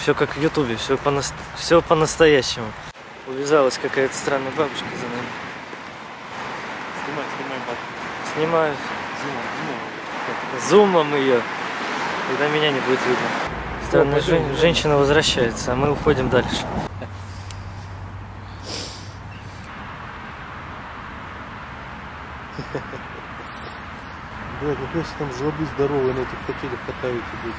Все как в Ютубе, все по-настоящему. Увязалась какая-то странная бабушка за нами. Снимай бабушку. Снимаю. Зумом ее. Тогда меня не будет видно. Странная женщина возвращается, а мы уходим дальше. Блять, ну, конечно, там жлобы здоровые на этих котелях катаются, блядь.